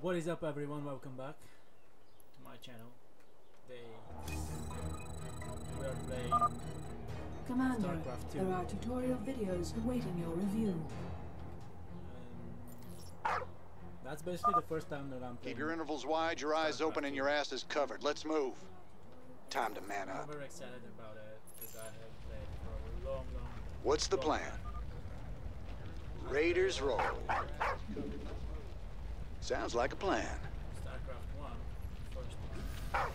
What is up, everyone? Welcome back to my channel. Today we are playing Commander, StarCraft II. There are tutorial videos awaiting your review. That's basically the first time that I'm playing. Keep your intervals wide, your eyes open, and your ass is covered. Let's move. Time to man up. I'm very excited about it because I have played for a long, long time. What's the plan? Raiders roll. Sounds like a plan. StarCraft 1, first one.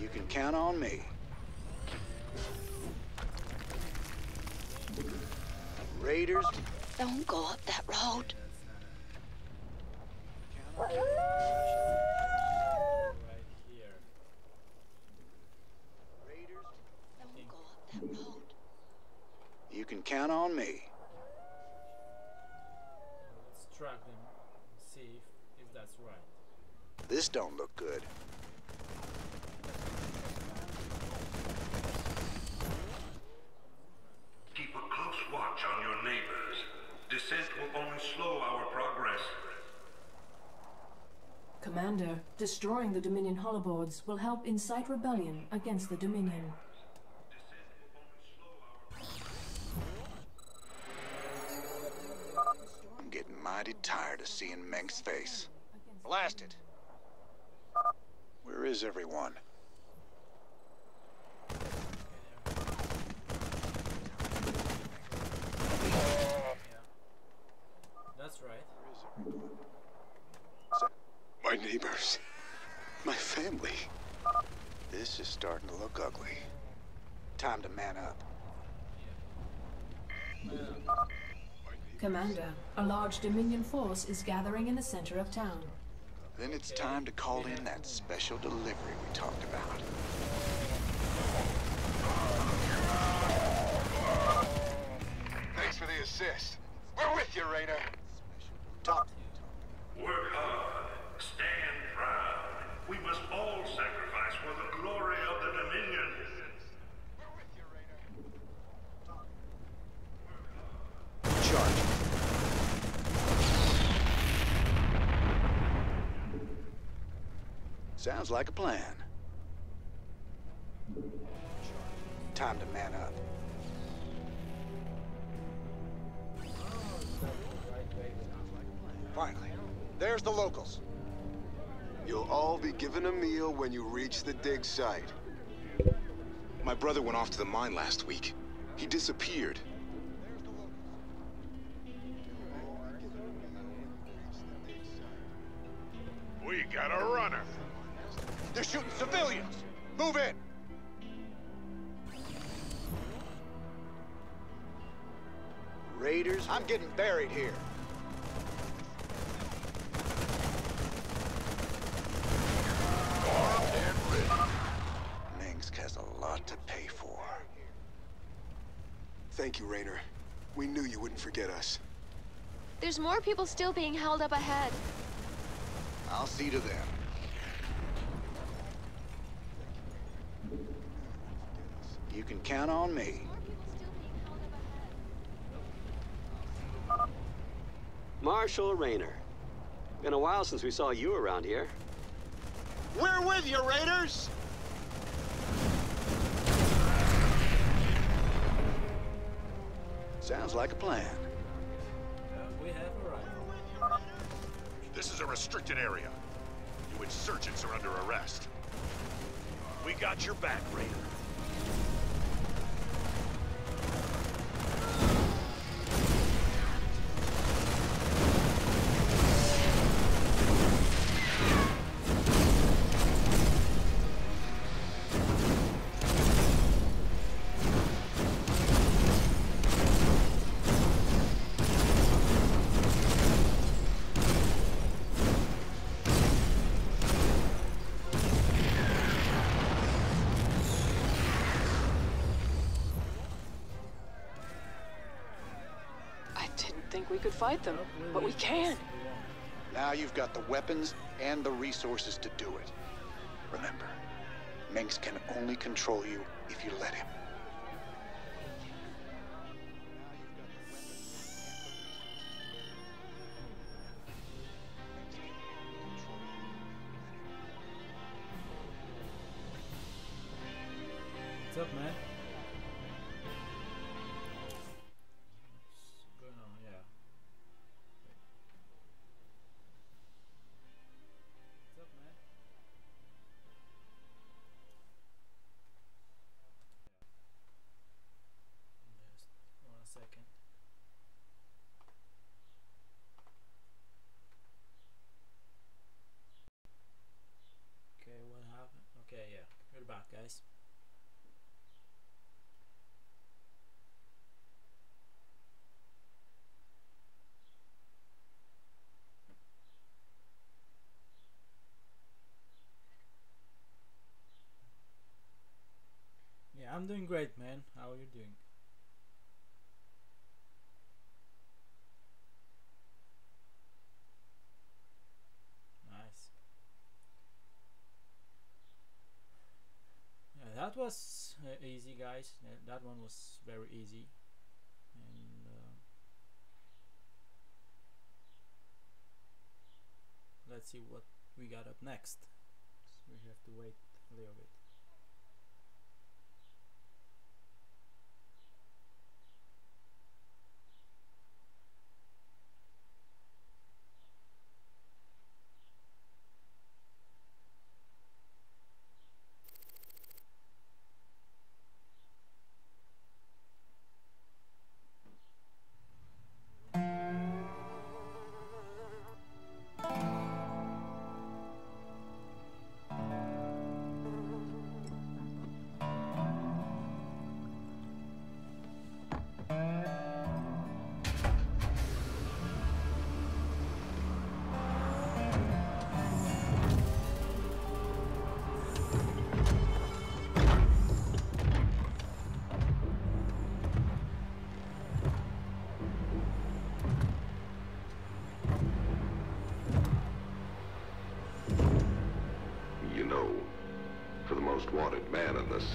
You can count on me. Raiders. Don't go up that road. Right here. Raiders. Don't go up that road. You can count on me. Track them, see if that's right. This don't look good. Keep a close watch on your neighbors. Dissent will only slow our progress. Commander, destroying the Dominion holoboards will help incite rebellion against the Dominion. Mighty tired of seeing Mengsk's face. Blast it! Where is everyone? Yeah. That's right. Where is everyone? My neighbors. My family. This is starting to look ugly. Time to man up. Man up. Commander, a large Dominion force is gathering in the center of town. Then it's time to call in that special delivery we talked about. Thanks for the assist. We're with you, Raynor. Talk. Work hard. Stand proud. We must all sacrifice for the glory of the Dominion. Sounds like a plan. Time to man up. Finally, there's the locals. You'll all be given a meal when you reach the dig site. My brother went off to the mine last week. He disappeared. We got a runner. They're shooting civilians! Move in! Raiders? I'm getting buried here. Mengsk has a lot to pay for. Thank you, Raynor. We knew you wouldn't forget us. There's more people still being held up ahead. I'll see to them. You can count on me. Marshal Raynor. Been a while since we saw you around here. We're with you, Raiders! Sounds like a plan. We have arrived. This is a restricted area. You insurgents are under arrest. We got your back, Raynor. We could fight them, but we can. Now you've got the weapons and the resources to do it. Remember, Mengsk can only control you if you let him. doing great, man. How are you doing? Nice. Yeah, that was easy, guys. That one was very easy. And, let's see what we got up next. So we have to wait a little bit.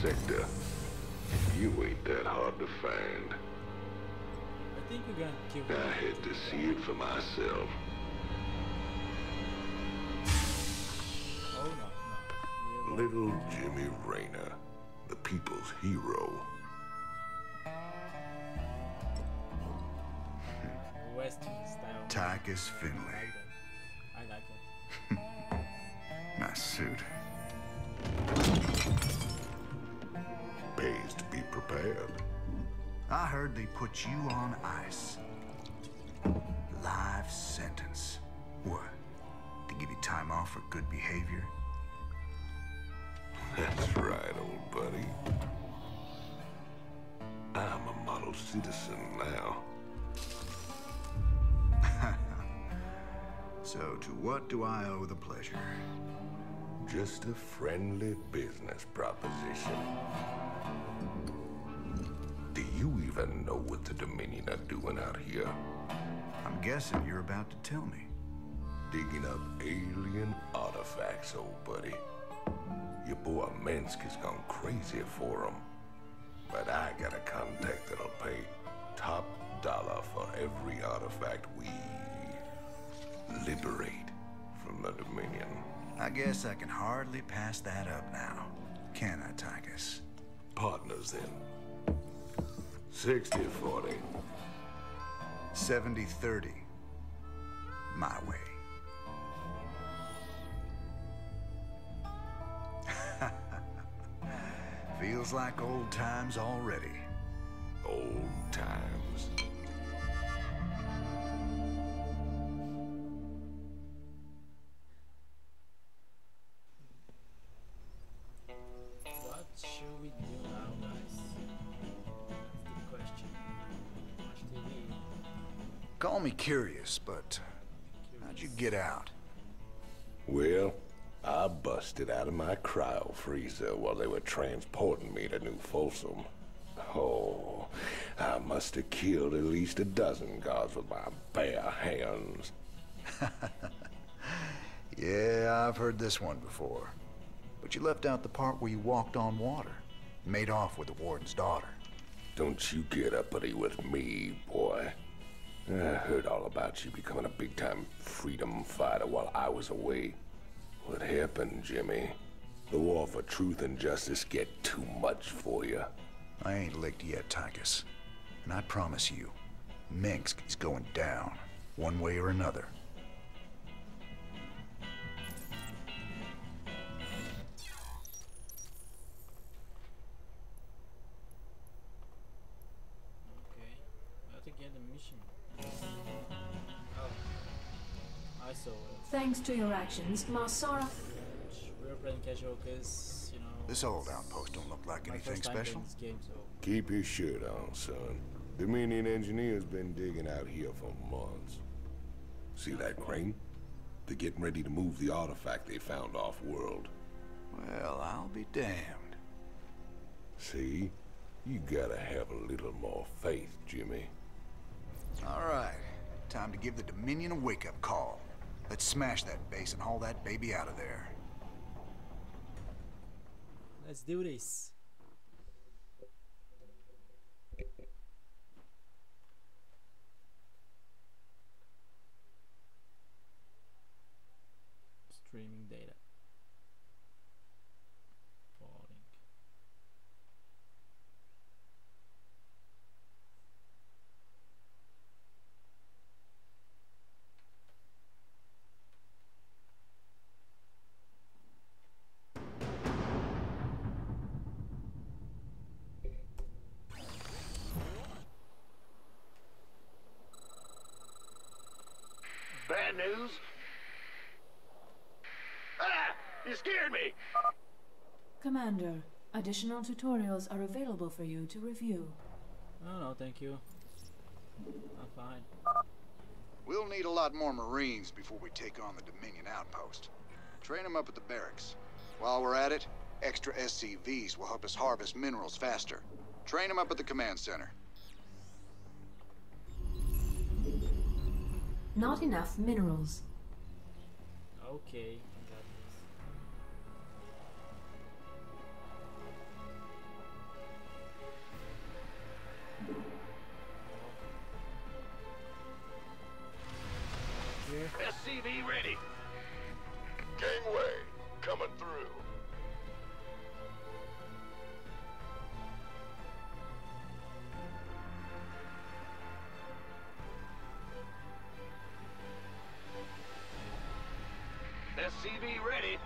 Sector, you ain't that hard to find. I think we're gonna keep it. I had to see it for myself. Oh, no, no. Little Jimmy Raynor, the people's hero. Western style. Tychus Finley. I like it. My suit. Pays to be prepared. I heard they put you on ice. Life sentence. What? To give you time off for good behavior? That's right, old buddy. I'm a model citizen now. So, to what do I owe the pleasure? Just a friendly business proposition. Do you even know what the Dominion are doing out here? I'm guessing you're about to tell me. Digging up alien artifacts, old buddy. Your boy Mengsk has gone crazy for them. But I got a contact that'll pay top dollar for every artifact we liberate from the Dominion. I guess I can hardly pass that up now, can I, Tychus? Partners, then. 60-40. 70-30. My way. Feels like old times already. Old times. Call me curious, but how'd you get out? Well, I busted out of my cryo freezer while they were transporting me to New Folsom. Oh, I must have killed at least a dozen guards with my bare hands. Yeah, I've heard this one before. But you left out the part where you walked on water, made off with the warden's daughter. Don't you get uppity with me, boy. I heard all about you becoming a big-time freedom fighter while I was away. What happened, Jimmy? The war for truth and justice get too much for you. I ain't licked yet, Tychus. And I promise you, Mengsk is going down, one way or another. Okay, I have to get a mission. Oh, I saw it. Thanks to your actions, Masara. We're playing casual because, you know, this old outpost don't look like anything special. Game, so. Keep your shirt on, son. Dominion engineer's been digging out here for months. See that crane? They're getting ready to move the artifact they found off-world. Well, I'll be damned. See? You gotta have a little more faith, Jimmy. All right. Time to give the Dominion a wake-up call. Let's smash that base and haul that baby out of there. Let's do this. Streaming data. News? Ah! You scared me! Commander, additional tutorials are available for you to review. Oh, no, thank you. I'm fine. We'll need a lot more Marines before we take on the Dominion outpost. Train them up at the barracks. While we're at it, extra SCVs will help us harvest minerals faster. Train them up at the command center. Not enough minerals. Okay, I got this. Yeah. SCV ready. Gangway coming through. SCV ready.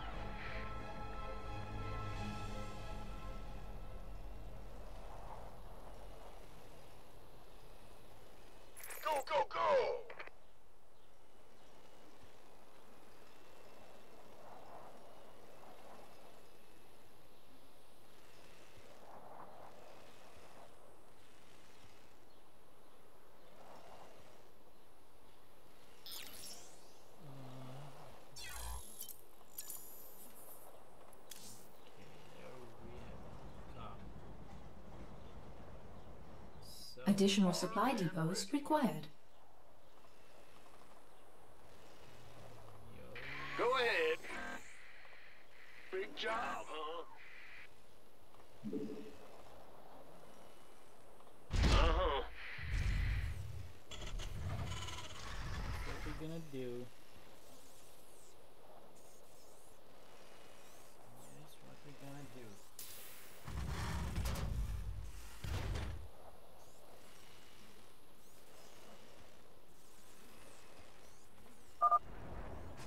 Go, go, go! Additional supply depots required. Go ahead. Big job, huh? Uh-huh. What are we gonna do?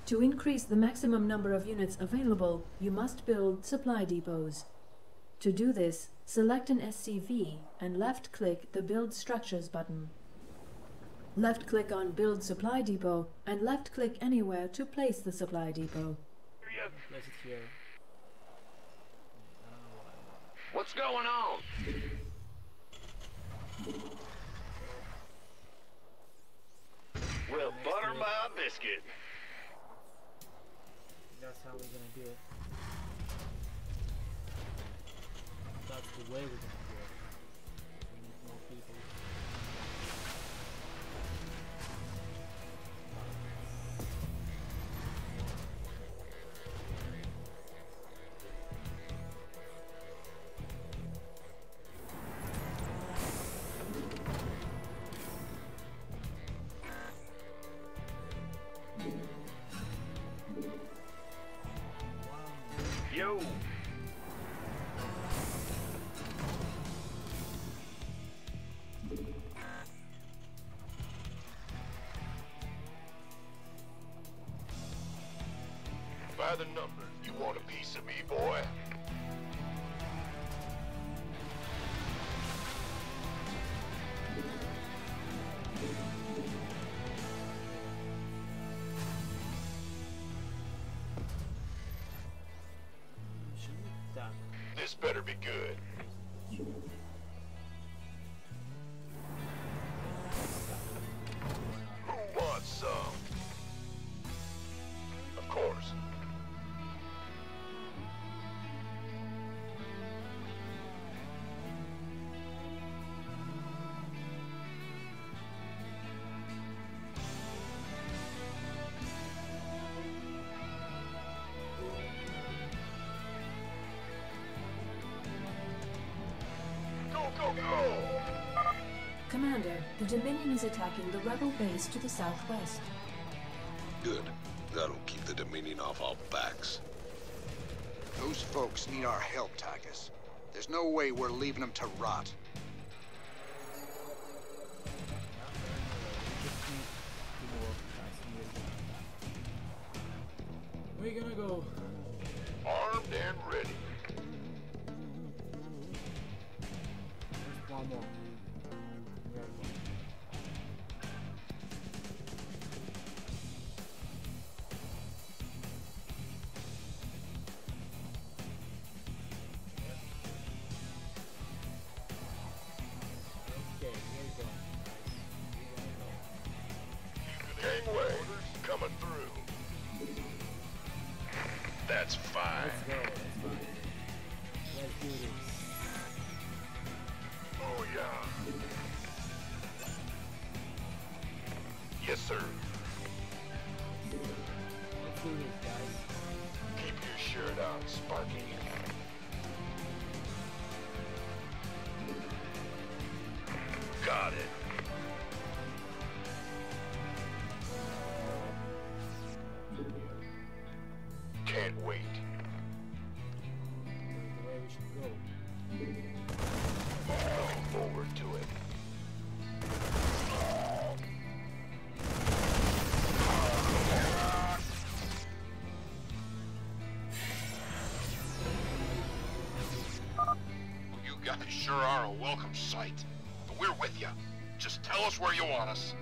To increase the maximum number of units available, you must build supply depots. To do this, select an SCV and left-click the Build Structures button. Left-click on Build Supply Depot and left-click anywhere to place the supply depot. Place it here. What's going on? Well, butter my biscuit. That's how we're gonna do it. That's the way we're gonna do it. We need more people. By the numbers, you want a piece of me, boy? This better be good. Who wants some? Of course. Commander, the Dominion is attacking the rebel base to the southwest. Good. That'll keep the Dominion off our backs. Those folks need our help, Tychus. There's no way we're leaving them to rot. We're gonna go. Armed and ready. There's one more. Yes, sir. Let's do this, guys. Keep your shirt on, Sparky. Got it. Can't wait. The way we should go. Looking forward to it. Are a welcome sight, but we're with you. Just tell us where you want us.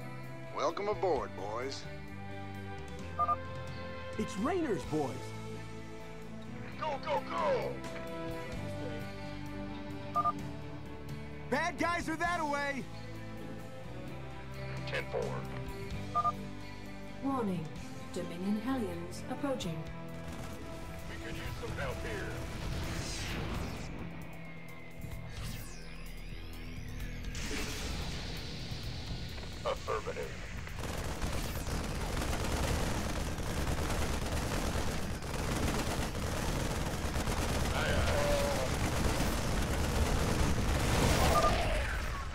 Welcome aboard, boys. It's Raynor's boys. Go, go, go! Bad guys are that away. 10-4. Warning: Dominion Hellions approaching. We could use some help here. Affirmative.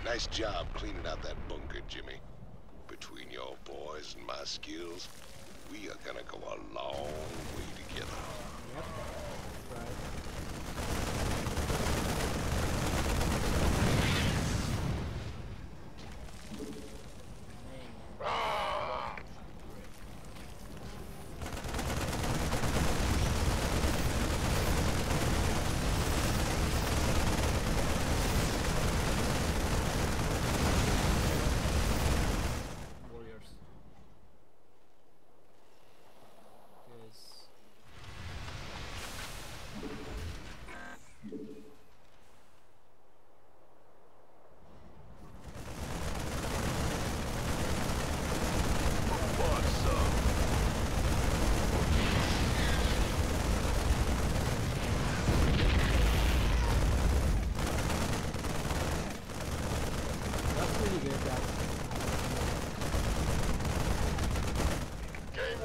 Nice job cleaning out that bunker, Jimmy. Between your boys and my skills, we are gonna go a long way together. Yep.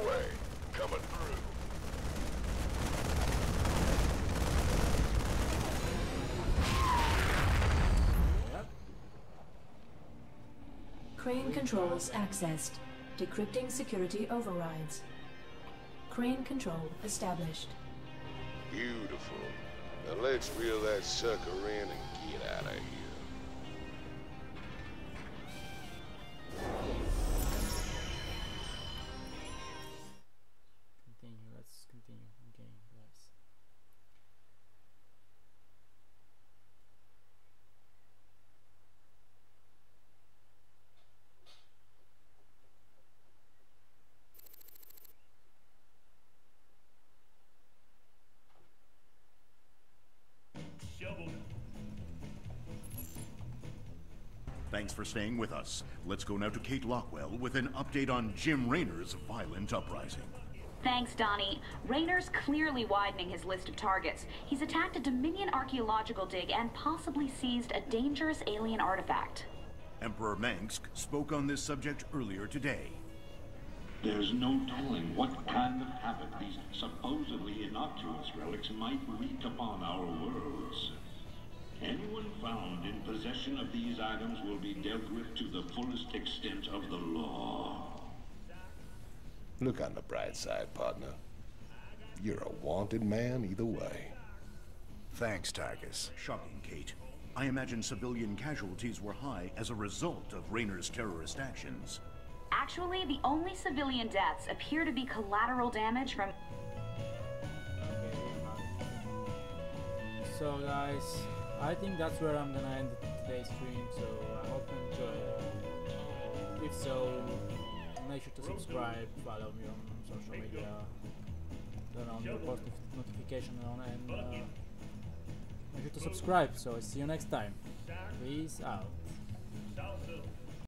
Right. Crane controls accessed. Decrypting security overrides. Crane control established. Beautiful. Now let's reel that sucker in and get out of here. Thanks for staying with us. Let's go now to Kate Lockwell with an update on Jim Raynor's violent uprising. Thanks, Donnie. Raynor's clearly widening his list of targets. He's attacked a Dominion archaeological dig and possibly seized a dangerous alien artifact. Emperor Manx spoke on this subject earlier today. There's no telling what kind of havoc these supposedly innocuous relics might wreak upon our worlds. Anyone found in possession of these items will be dealt with to the fullest extent of the law. Look on the bright side, partner. You're a wanted man either way. Thanks, Targus. Shocking, Kate. I imagine civilian casualties were high as a result of Raynor's terrorist actions. Actually, the only civilian deaths appear to be collateral damage from... So guys, I think that's where I'm gonna end today's stream, so I hope you enjoyed it. If so, make sure to subscribe, follow me on social media, turn on the post notification on, and make sure to subscribe. So I see you next time. Peace out.